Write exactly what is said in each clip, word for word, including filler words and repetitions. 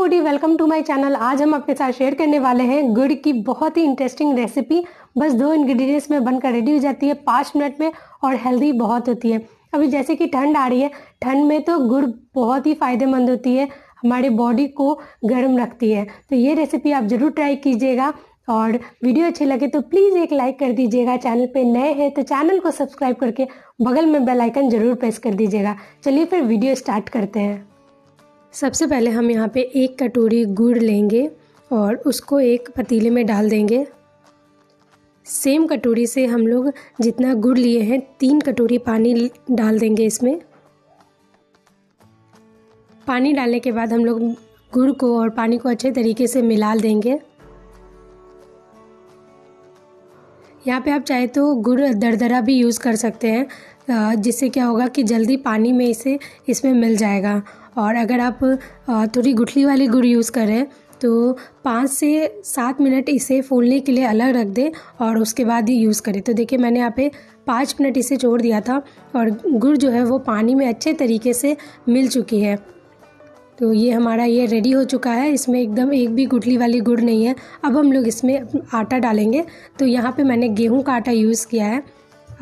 Foodie, welcome to my channel. आज हम आपके साथ शेयर करने वाले हैं गुड़ की बहुत ही इंटरेस्टिंग रेसिपी। बस दो इंग्रेडिएंट्स में बनकर रेडी हो जाती है पाँच मिनट में और हेल्दी बहुत होती है। अभी जैसे कि ठंड आ रही है, ठंड में तो गुड़ बहुत ही फायदेमंद होती है, हमारे बॉडी को गर्म रखती है। तो ये रेसिपी आप ज़रूर ट्राई कीजिएगा और वीडियो अच्छी लगे तो प्लीज़ एक लाइक कर दीजिएगा। चैनल पे नए हैं तो चैनल को सब्सक्राइब करके बगल में बेल आइकन ज़रूर प्रेस कर दीजिएगा। चलिए फिर वीडियो स्टार्ट करते हैं। सबसे पहले हम यहाँ पे एक कटोरी गुड़ लेंगे और उसको एक पतीले में डाल देंगे। सेम कटोरी से हम लोग जितना गुड़ लिए हैं तीन कटोरी पानी डाल देंगे। इसमें पानी डालने के बाद हम लोग गुड़ को और पानी को अच्छे तरीके से मिला देंगे। यहाँ पे आप चाहे तो गुड़ दरदरा भी यूज़ कर सकते हैं, जिससे क्या होगा कि जल्दी पानी में इसे इसमें मिल जाएगा। और अगर आप थोड़ी गुठली वाली गुड़ यूज़ करें तो पाँच से सात मिनट इसे फूलने के लिए अलग रख दें और उसके बाद ही यूज़ करें। तो देखिए मैंने यहाँ पे पाँच मिनट इसे छोड़ दिया था और गुड़ जो है वो पानी में अच्छे तरीके से मिल चुकी है। तो ये हमारा ये रेडी हो चुका है, इसमें एकदम एक भी गुठली वाली गुड़ नहीं है। अब हम लोग इसमें आटा डालेंगे। तो यहाँ पे मैंने गेहूं का आटा यूज़ किया है।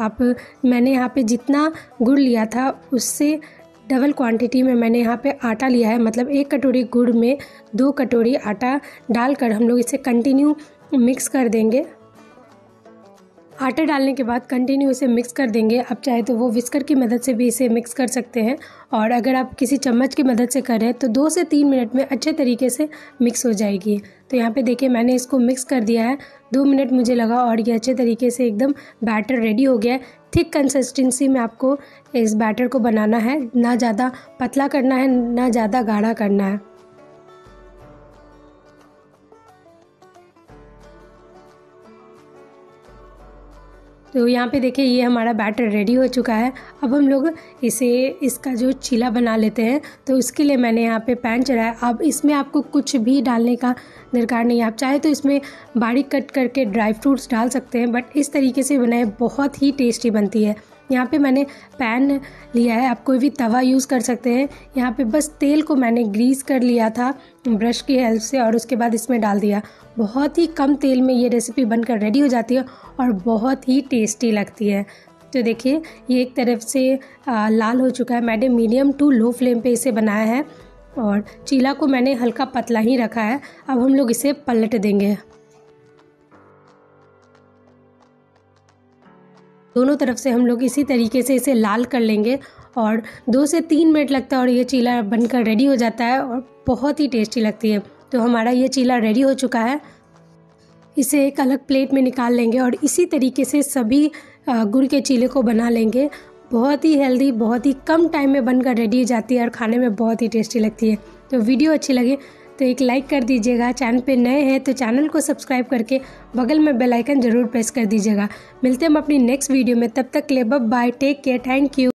आप मैंने यहाँ पे जितना गुड़ लिया था उससे डबल क्वांटिटी में मैंने यहाँ पे आटा लिया है, मतलब एक कटोरी गुड़ में दो कटोरी आटा डालकर हम लोग इसे कंटिन्यू मिक्स कर देंगे। आटा डालने के बाद कंटिन्यू इसे मिक्स कर देंगे। आप चाहे तो वो विस्कर की मदद से भी इसे मिक्स कर सकते हैं और अगर आप किसी चम्मच की मदद से करें तो दो से तीन मिनट में अच्छे तरीके से मिक्स हो जाएगी। तो यहाँ पे देखिए मैंने इसको मिक्स कर दिया है, दो मिनट मुझे लगा और ये अच्छे तरीके से एकदम बैटर रेडी हो गया है। थिक कंसिस्टेंसी में आपको इस बैटर को बनाना है, ना ज़्यादा पतला करना है ना ज़्यादा गाढ़ा करना है। तो यहाँ पे देखिए ये हमारा बैटर रेडी हो चुका है। अब हम लोग इसे इसका जो चीला बना लेते हैं, तो उसके लिए मैंने यहाँ पे पैन चढ़ाया। अब इसमें आपको कुछ भी डालने का दरकार नहीं है, आप चाहे तो इसमें बारीक कट करके ड्राई फ्रूट्स डाल सकते हैं, बट इस तरीके से बनाए बहुत ही टेस्टी बनती है। यहाँ पे मैंने पैन लिया है, आप कोई भी तवा यूज़ कर सकते हैं। यहाँ पे बस तेल को मैंने ग्रीस कर लिया था ब्रश की हेल्प से और उसके बाद इसमें डाल दिया। बहुत ही कम तेल में ये रेसिपी बनकर रेडी हो जाती है और बहुत ही टेस्टी लगती है। तो देखिए ये एक तरफ से आ, लाल हो चुका है। मैंने मीडियम टू लो फ्लेम पे इसे बनाया है और चीला को मैंने हल्का पतला ही रखा है। अब हम लोग इसे पलट देंगे। दोनों तरफ से हम लोग इसी तरीके से इसे लाल कर लेंगे और दो से तीन मिनट लगता है और ये चीला बनकर रेडी हो जाता है और बहुत ही टेस्टी लगती है। तो हमारा ये चीला रेडी हो चुका है, इसे एक अलग प्लेट में निकाल लेंगे और इसी तरीके से सभी गुड़ के चीले को बना लेंगे। बहुत ही हेल्दी, बहुत ही कम टाइम में बनकर रेडी हो जाती है और खाने में बहुत ही टेस्टी लगती है। तो वीडियो अच्छी लगे तो एक लाइक कर दीजिएगा। चैनल पे नए हैं तो चैनल को सब्सक्राइब करके बगल में बेल आइकन ज़रूर प्रेस कर दीजिएगा। मिलते हैं हम अपनी नेक्स्ट वीडियो में, तब तक के लिए bye bye, take care, thank you.